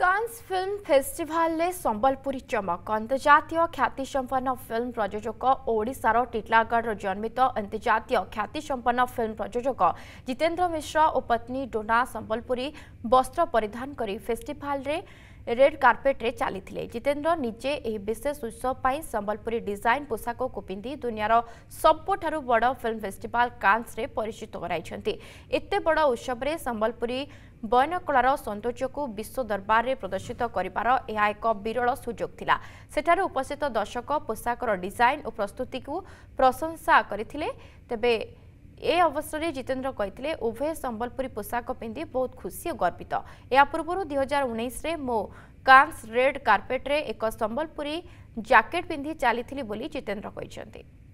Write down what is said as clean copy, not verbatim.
Cannes film festival रे संबलपुरी चमक अंतर्जातीय ख्याति संपन्न फिल्म प्रयोजक ओडिशार टीटलागढ़ जन्मित अंतर्जातीय ख्याति संपन्न फिल्म प्रयोजक जितेंद्र मिश्रा और पत्नी डोना संबलपुरी वस्त्र परिधान करी फेस्टिवल रे रेड कार्पेट रे चली। जितेंद्र निजे एक विशेष उत्सव पर संबलपुरी डिजाइन पोशाक को पिंधि दुनिया रो सबुठारु बड़ फिल्म फेस्टिवल कान्स रे परिचित कराई। एते बड़ उत्सव रे संबलपुरी बयन कलार सौंदर्य को विश्व दरबार रे प्रदर्शित करिबार एहा एक विरल सुयोग थिला। सेठारे उपस्थित दर्शक पोशाकर डिजाइन और प्रस्तुति को प्रशंसा करथिले। तबे ए अवसर में जितेंद्र कहते उभय संबलपुरी पोशाक पिंधि बहुत खुशी और गर्वित। या पूर्व 2019 मो कान्स रेड कार्पेट रे एक संबलपुरी जैकेट पिंधि चली जितेंद्र कहते।